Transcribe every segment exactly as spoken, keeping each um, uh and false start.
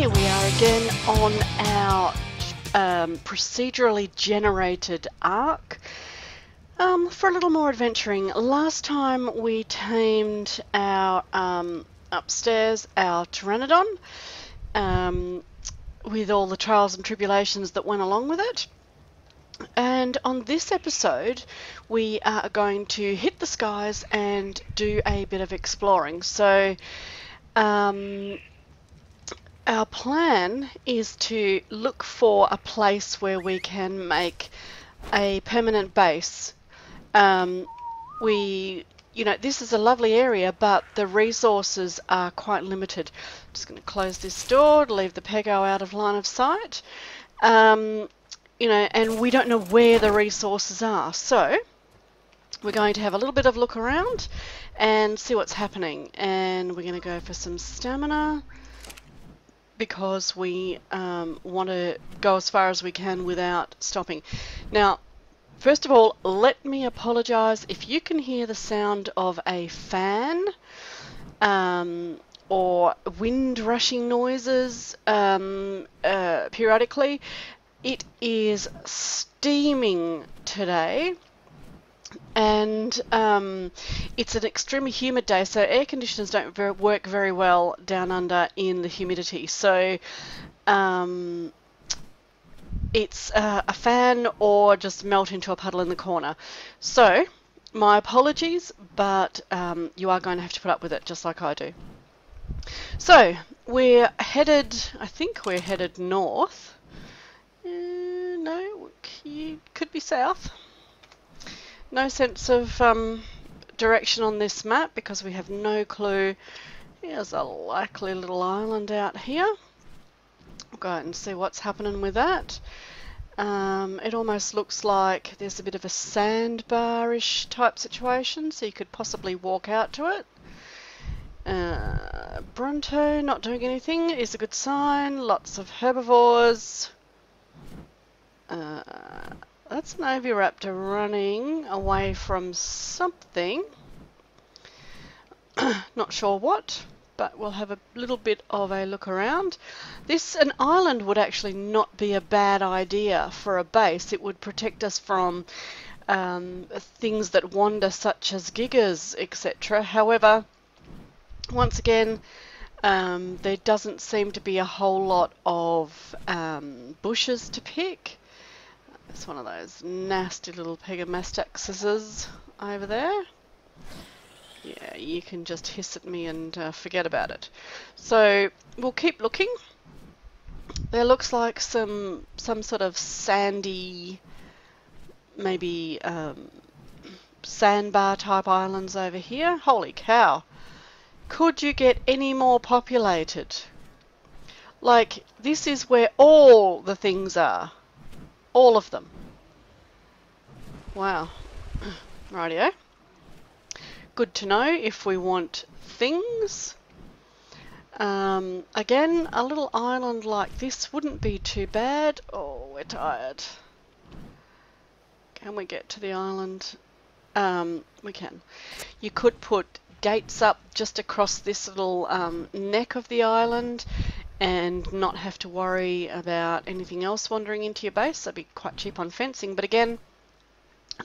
Here we are again on our um, procedurally generated arc um, for a little more adventuring. Last time we tamed our um, upstairs, our Pteranodon, um, with all the trials and tribulations that went along with it. And on this episode, we are going to hit the skies and do a bit of exploring. So, um, our plan is to look for a place where we can make a permanent base. Um, we, you know, this is a lovely area, but the resources are quite limited. I'm just going to close this door, leave the Pego out of line of sight. Um, you know, and we don't know where the resources are. So we're going to have a little bit of look around and see what's happening. And we're going to go for some stamina, because we um, want to go as far as we can without stopping. Now, first of all, let me apologize if you can hear the sound of a fan um, or wind rushing noises um, uh, periodically. It is steaming today, and um, it's an extremely humid day, so air conditioners don't ver work very well down under in the humidity. So um, it's uh, a fan or just melt into a puddle in the corner. So my apologies, but um, you are going to have to put up with it just like I do. So we're headed, I think we're headed north. Uh, no, you could be south. No sense of um, direction on this map because we have no clue. Here's a likely little island out here. We'll go out and see what's happening with that. Um, it almost looks like there's a bit of a sandbar-ish type situation, so you could possibly walk out to it. Uh, Bronto not doing anything is a good sign. Lots of herbivores. Uh, That's an oviraptor running away from something. Not sure what, but we'll have a little bit of a look around. This, an island would actually not be a bad idea for a base. It would protect us from um, things that wander, such as gigas, et cetera. However, once again, um, there doesn't seem to be a whole lot of um, bushes to pick. It's one of those nasty little pegomastaxes over there. Yeah, you can just hiss at me and uh, forget about it. So we'll keep looking. There looks like some some sort of sandy, maybe um, sandbar type islands over here. Holy cow! Could you get any more populated? Like, this is where all the things are. All of them. Wow. Rightio. Good to know if we want things. Um, again, a little island like this wouldn't be too bad. Oh, we're tired. Can we get to the island? Um, we can. You could put gates up just across this little um, neck of the island, and not have to worry about anything else wandering into your base. That'd be quite cheap on fencing, but again,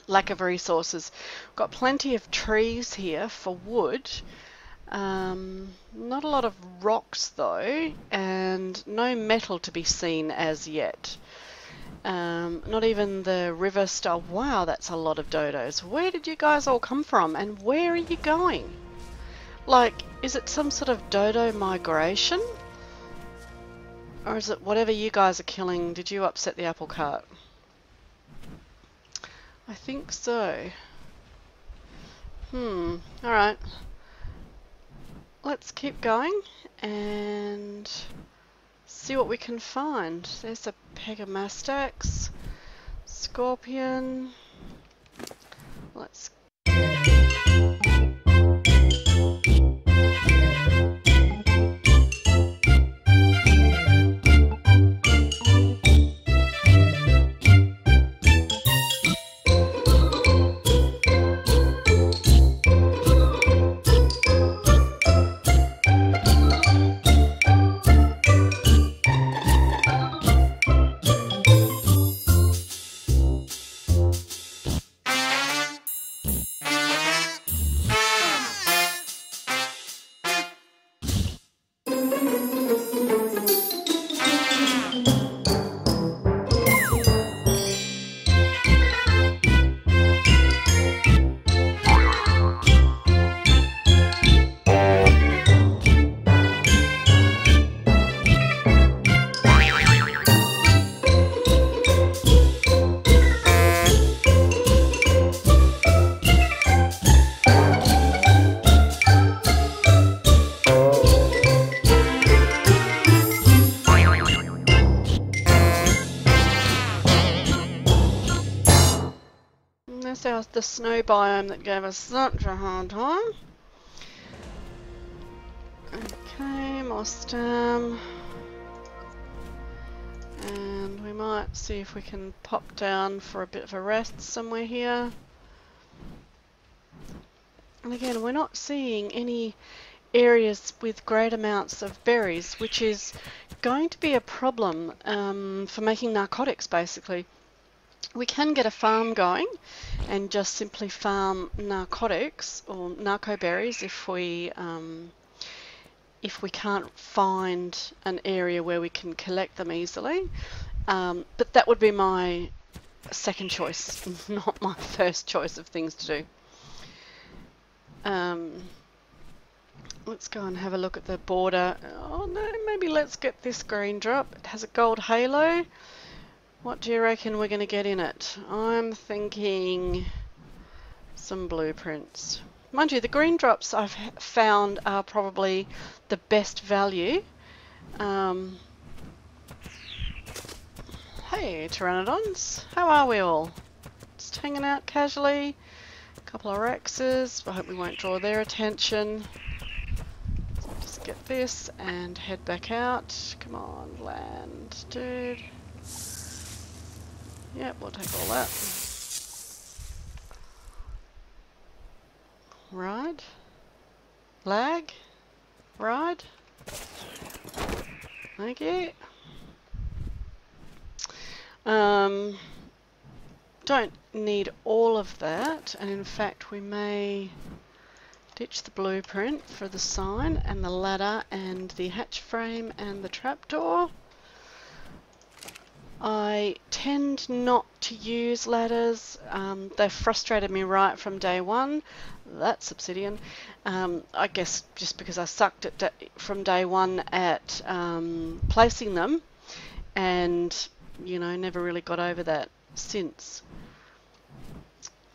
lack of resources. We've got plenty of trees here for wood, um, not a lot of rocks though, and no metal to be seen as yet. Um, not even the river style. Wow, that's a lot of dodos. Where did you guys all come from, and where are you going? Like, is it some sort of dodo migration? Or is it whatever you guys are killing, did you upset the apple cart? I think so. Hmm, alright. Let's keep going and see what we can find. There's a pegomastax, scorpion. Let's unless there was the snow biome that gave us such a hard time. Okay, more stem. And we might see if we can pop down for a bit of a rest somewhere here. And again, we're not seeing any areas with great amounts of berries, which is going to be a problem um, for making narcotics, basically. We can get a farm going and just simply farm narcotics or narco berries if we um, if we can't find an area where we can collect them easily, um, but that would be my second choice, not my first choice of things to do. Um, let's go and have a look at the border. Oh no, maybe let's get this green drop. It has a gold halo. What do you reckon we're going to get in it? I'm thinking some blueprints. Mind you, the green drops I've found are probably the best value. Um, hey, pteranodons, how are we all? Just hanging out casually. A couple of rexes. I hope we won't draw their attention. So just get this and head back out. Come on, land, dude. Yep, we'll take all that. Ride. Lag. Ride. Thank you. Um, don't need all of that, and in fact we may ditch the blueprint for the sign and the ladder and the hatch frame and the trapdoor. I tend not to use ladders. Um, they frustrated me right from day one. That's obsidian. Um, I guess just because I sucked at da from day one at um, placing them, and you know, never really got over that since.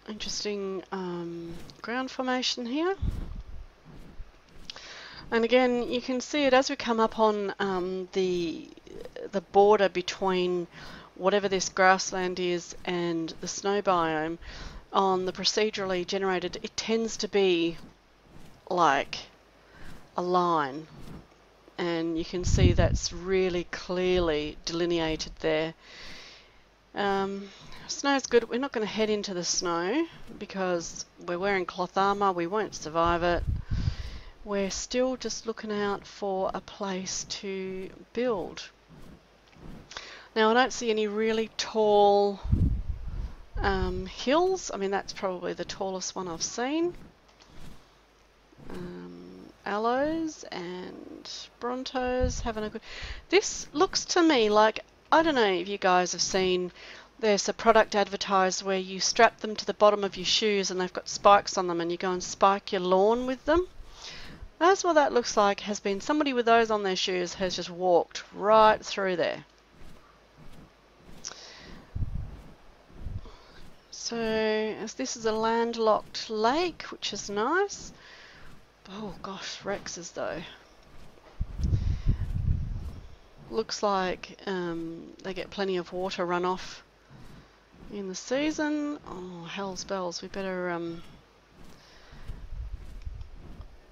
Interesting um, ground formation here. And again, you can see it as we come up on um, the the border between whatever this grassland is and the snow biome. On the procedurally generated, it tends to be like a line, and you can see that's really clearly delineated there. Um, snow's good. We're not going to head into the snow because we're wearing cloth armor. We won't survive it. We're still just looking out for a place to build. Now I don't see any really tall um, hills. I mean, that's probably the tallest one I've seen. Um, Allos and Brontos having a good... This looks to me like, I don't know if you guys have seen, there's a product advertised where you strap them to the bottom of your shoes and they've got spikes on them and you go and spike your lawn with them. That's what that looks like. Has been somebody with those on their shoes has just walked right through there. So as this is a landlocked lake, which is nice. Oh gosh, Rexes though. Looks like um, they get plenty of water runoff in the season. Oh hell's bells, we better um,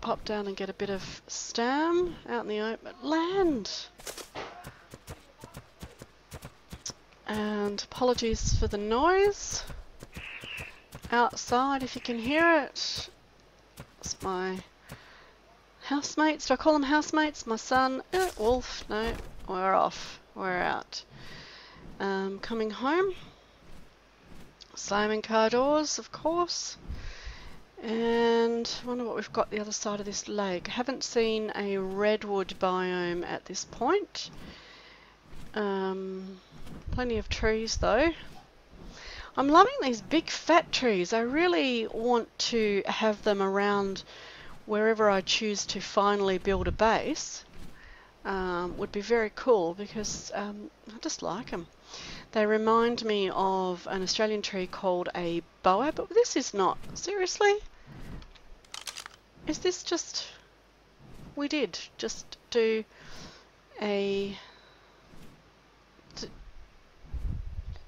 pop down and get a bit of stem out in the open land. And apologies for the noise outside if you can hear it. It's my housemates. Do I call them housemates? My son. Uh, wolf. No, we're off. We're out. Um, coming home. Slamming car doors, of course. And I wonder what we've got the other side of this lake. I haven't seen a redwood biome at this point. Um, plenty of trees though. I'm loving these big fat trees. I really want to have them around wherever I choose to finally build a base. Um, would be very cool because um, I just like them. They remind me of an Australian tree called a boab, but this is not. Seriously? Is this just... We did just do a...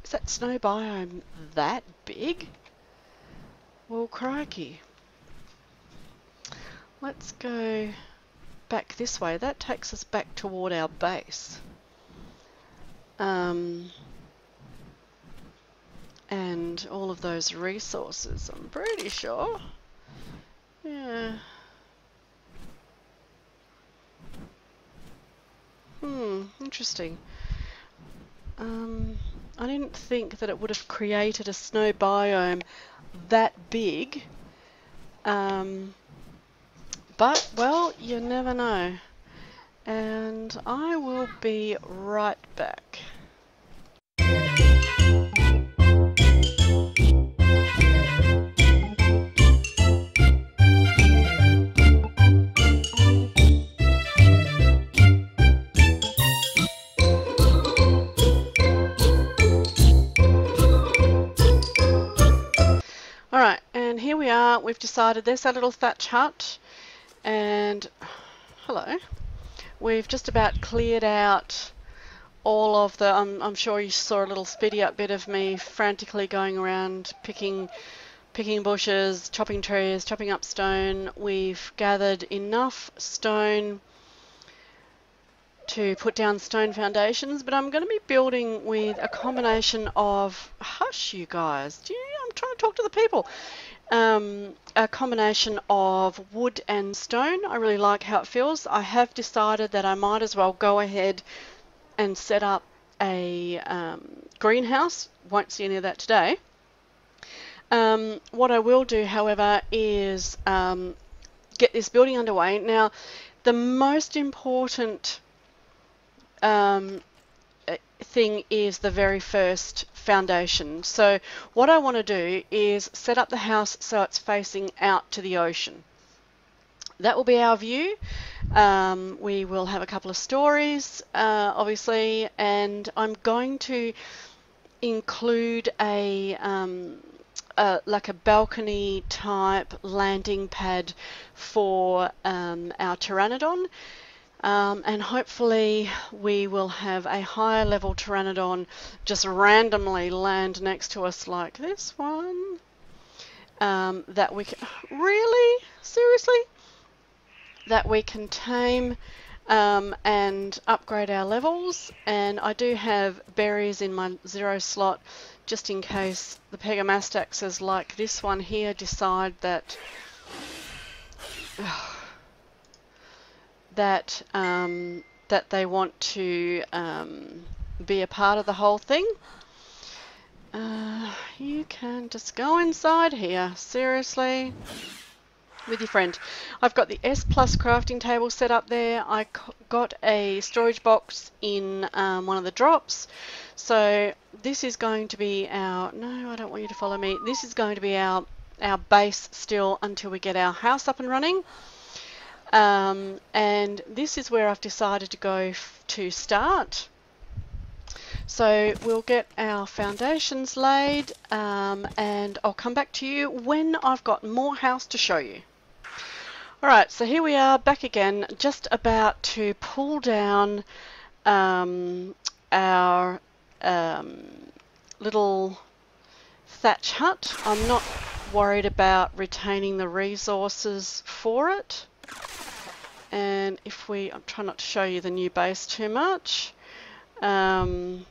Is that snow biome that big? Well, crikey. Let's go back this way. That takes us back toward our base. Um, and all of those resources, I'm pretty sure. Yeah. Hmm, interesting. Um, I didn't think that it would have created a snow biome that big. Um, but, well, you never know. And I will be right back. Alright, and here we are. We've decided there's our little thatch hut. And, hello. We've just about cleared out all of the, um, I'm sure you saw a little speedy up bit of me frantically going around picking, picking bushes, chopping trees, chopping up stone. We've gathered enough stone to put down stone foundations, but I'm going to be building with a combination of, hush you guys, do you, I'm trying to talk to the people. Um, a combination of wood and stone. I really like how it feels. I have decided that I might as well go ahead and set up a um, greenhouse. Won't see any of that today. Um, what I will do, however, is um, get this building underway. Now, the most important um, thing is the very first foundation. So what I want to do is set up the house so it's facing out to the ocean. That will be our view. Um, we will have a couple of stories, uh, obviously, and I'm going to include a, um, a like a balcony type landing pad for um, our Pteranodon. Um, and hopefully we will have a higher level Pteranodon just randomly land next to us like this one. Um, that we can... Really? Seriously? That we can tame um, and upgrade our levels. And I do have berries in my zero slot just in case the pegomastaxes like this one here decide that... Uh, that um, that they want to um, be a part of the whole thing. Uh, you can just go inside here, seriously, with your friend. I've got the S plus crafting table set up there. I got a storage box in um, one of the drops. So this is going to be our, no, I don't want you to follow me. This is going to be our, our base still until we get our house up and running. Um, and this is where I've decided to go f to start. So we'll get our foundations laid, um, and I'll come back to you when I've got more house to show you. Alright, so here we are back again, just about to pull down um, our um, little thatch hut. I'm not worried about retaining the resources for it. And if we, I'm trying not to show you the new base too much. Um,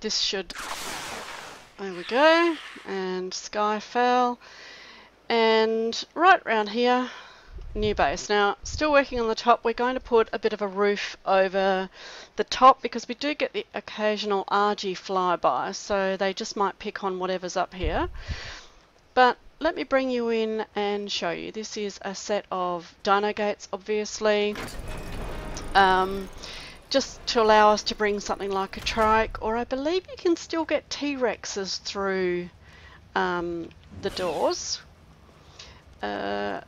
this should, there we go, and Skyfell. And right around here, new base. Now, still working on the top, we're going to put a bit of a roof over the top because we do get the occasional Argy flyby, so they just might pick on whatever's up here. But let me bring you in and show you. This is a set of dino gates, obviously, um, just to allow us to bring something like a trike, or I believe you can still get T-Rexes through um, the doors. Uh,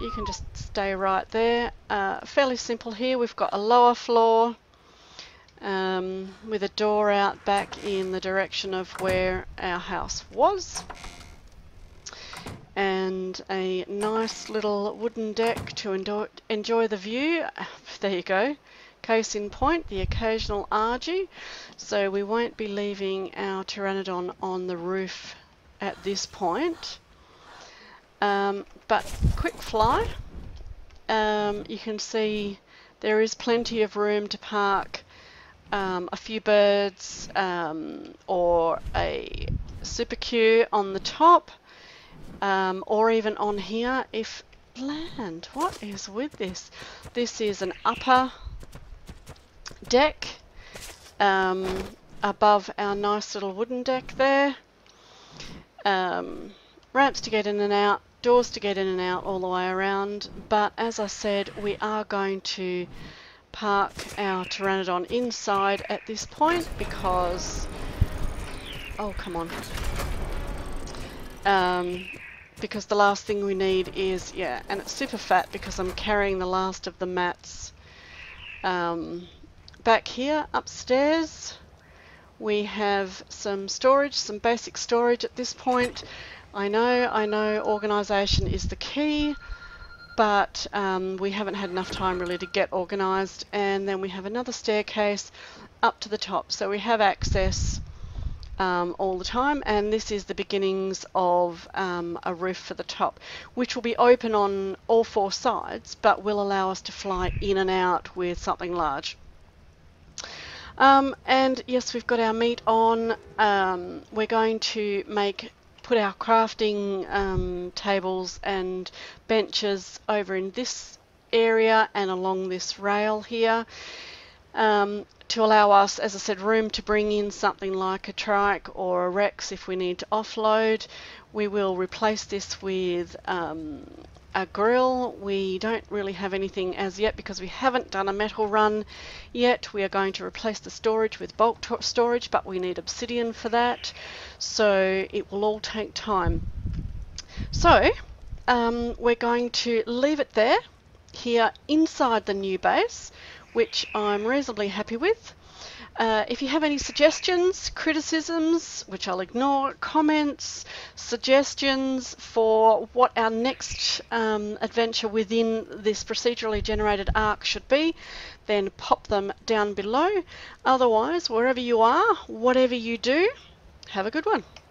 you can just stay right there. Uh, fairly simple here. We've got a lower floor um, with a door out back in the direction of where our house was. And a nice little wooden deck to enjoy the view. There you go. Case in point, the occasional Argy. So we won't be leaving our Pteranodon on the roof at this point. Um, but quick fly, um, you can see there is plenty of room to park um, a few birds um, or a super queue on the top, um, or even on here if land. What is with this? This is an upper deck um, above our nice little wooden deck there. Um, ramps to get in and out, doors to get in and out all the way around, but as I said, we are going to park our Pteranodon inside at this point because, oh come on, um, because the last thing we need is, yeah, and it's super fat because I'm carrying the last of the mats um, back here upstairs. We have some storage, some basic storage at this point. I know, I know organisation is the key, but um, we haven't had enough time really to get organised. And then we have another staircase up to the top. So we have access um, all the time. And this is the beginnings of um, a roof for the top, which will be open on all four sides, but will allow us to fly in and out with something large. Um, and yes, we've got our meat on. Um, we're going to make... put our crafting um, tables and benches over in this area and along this rail here um, to allow us, as I said, room to bring in something like a trike or a Rex if we need to offload. We will replace this with um, a grill. We don't really have anything as yet because we haven't done a metal run yet. We are going to replace the storage with bulk storage, but we need obsidian for that, so it will all take time. So um, we're going to leave it there here inside the new base, which I'm reasonably happy with. Uh, if you have any suggestions, criticisms, which I'll ignore, comments, suggestions for what our next um, adventure within this procedurally generated arc should be, then pop them down below. Otherwise, wherever you are, whatever you do, have a good one.